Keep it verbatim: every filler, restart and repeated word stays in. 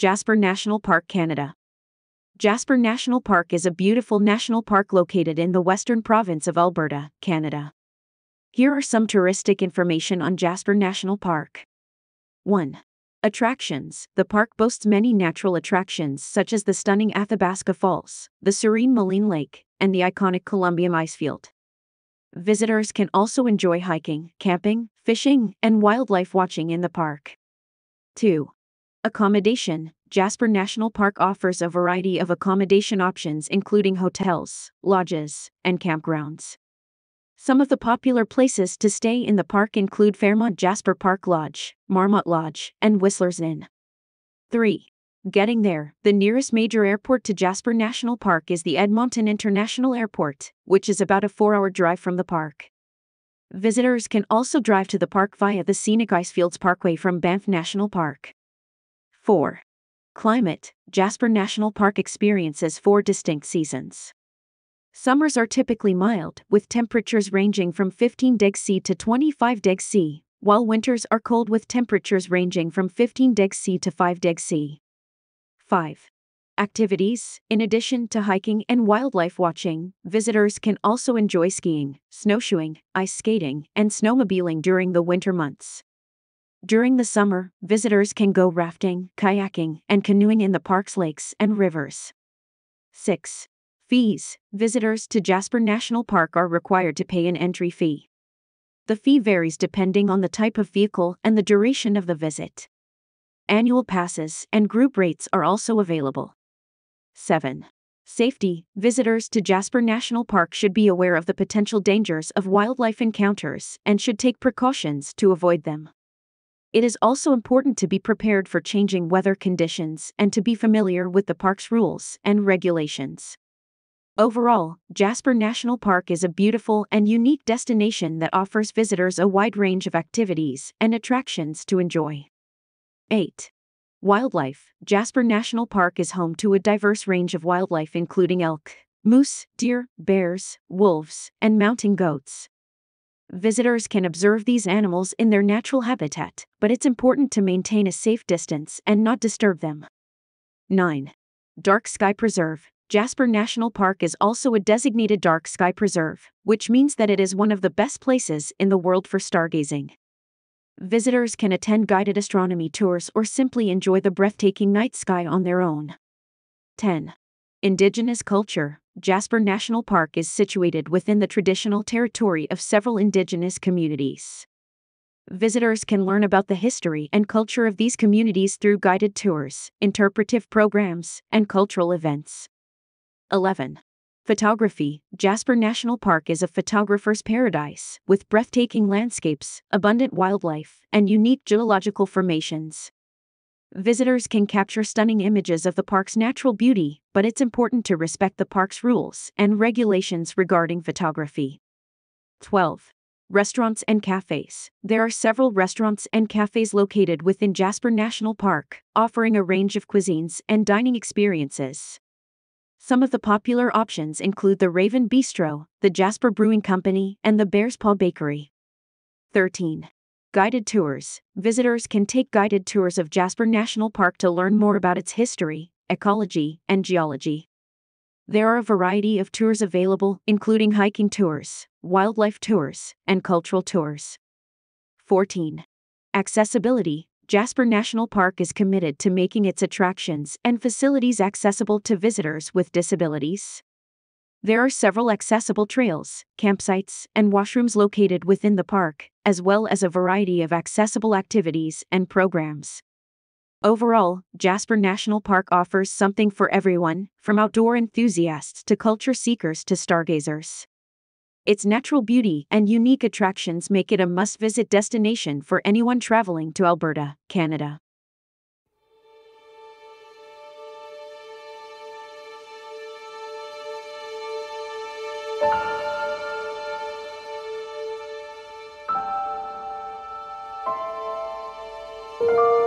Jasper National Park, Canada. Jasper National Park is a beautiful national park located in the western province of Alberta, Canada. Here are some touristic information on Jasper National Park. one. Attractions. The park boasts many natural attractions such as the stunning Athabasca Falls, the serene Maligne Lake, and the iconic Columbia Icefield. Visitors can also enjoy hiking, camping, fishing, and wildlife watching in the park. two. Accommodation. Jasper National Park offers a variety of accommodation options including hotels, lodges, and campgrounds. Some of the popular places to stay in the park include Fairmont Jasper Park Lodge, Marmot Lodge, and Whistler's Inn. three. Getting there. The nearest major airport to Jasper National Park is the Edmonton International Airport, which is about a four-hour drive from the park. Visitors can also drive to the park via the scenic Icefields Parkway from Banff National Park. four. Climate. Jasper National Park experiences four distinct seasons. Summers are typically mild, with temperatures ranging from fifteen degrees Celsius to twenty-five degrees Celsius, while winters are cold with temperatures ranging from fifteen degrees Celsius to five degrees Celsius. five. Activities. In addition to hiking and wildlife watching, visitors can also enjoy skiing, snowshoeing, ice skating, and snowmobiling during the winter months. During the summer, visitors can go rafting, kayaking, and canoeing in the park's lakes and rivers. six. Fees. Visitors to Jasper National Park are required to pay an entry fee. The fee varies depending on the type of vehicle and the duration of the visit. Annual passes and group rates are also available. seven. Safety. Visitors to Jasper National Park should be aware of the potential dangers of wildlife encounters and should take precautions to avoid them. It is also important to be prepared for changing weather conditions and to be familiar with the park's rules and regulations. Overall, Jasper National Park is a beautiful and unique destination that offers visitors a wide range of activities and attractions to enjoy. eight. Wildlife. Jasper National Park is home to a diverse range of wildlife including elk, moose, deer, bears, wolves, and mountain goats. Visitors can observe these animals in their natural habitat, but it's important to maintain a safe distance and not disturb them. nine. Dark Sky Preserve. Jasper National Park is also a designated Dark Sky Preserve, which means that it is one of the best places in the world for stargazing. Visitors can attend guided astronomy tours or simply enjoy the breathtaking night sky on their own. ten. Indigenous culture. Jasper National Park is situated within the traditional territory of several Indigenous communities. Visitors can learn about the history and culture of these communities through guided tours, interpretive programs, and cultural events. eleven. Photography. Jasper National Park is a photographer's paradise, with breathtaking landscapes, abundant wildlife, and unique geological formations. Visitors can capture stunning images of the park's natural beauty, but it's important to respect the park's rules and regulations regarding photography. twelve. Restaurants and cafes. There are several restaurants and cafes located within Jasper National Park, offering a range of cuisines and dining experiences. Some of the popular options include the Raven Bistro, the Jasper Brewing Company, and the Bear's Paw Bakery. thirteen. Guided tours. Visitors can take guided tours of Jasper National Park to learn more about its history, ecology, and geology. There are a variety of tours available, including hiking tours, wildlife tours, and cultural tours. fourteen. Accessibility. Jasper National Park is committed to making its attractions and facilities accessible to visitors with disabilities. There are several accessible trails, campsites, and washrooms located within the park, as well as a variety of accessible activities and programs. Overall, Jasper National Park offers something for everyone, from outdoor enthusiasts to culture seekers to stargazers. Its natural beauty and unique attractions make it a must-visit destination for anyone traveling to Alberta, Canada. Thank you.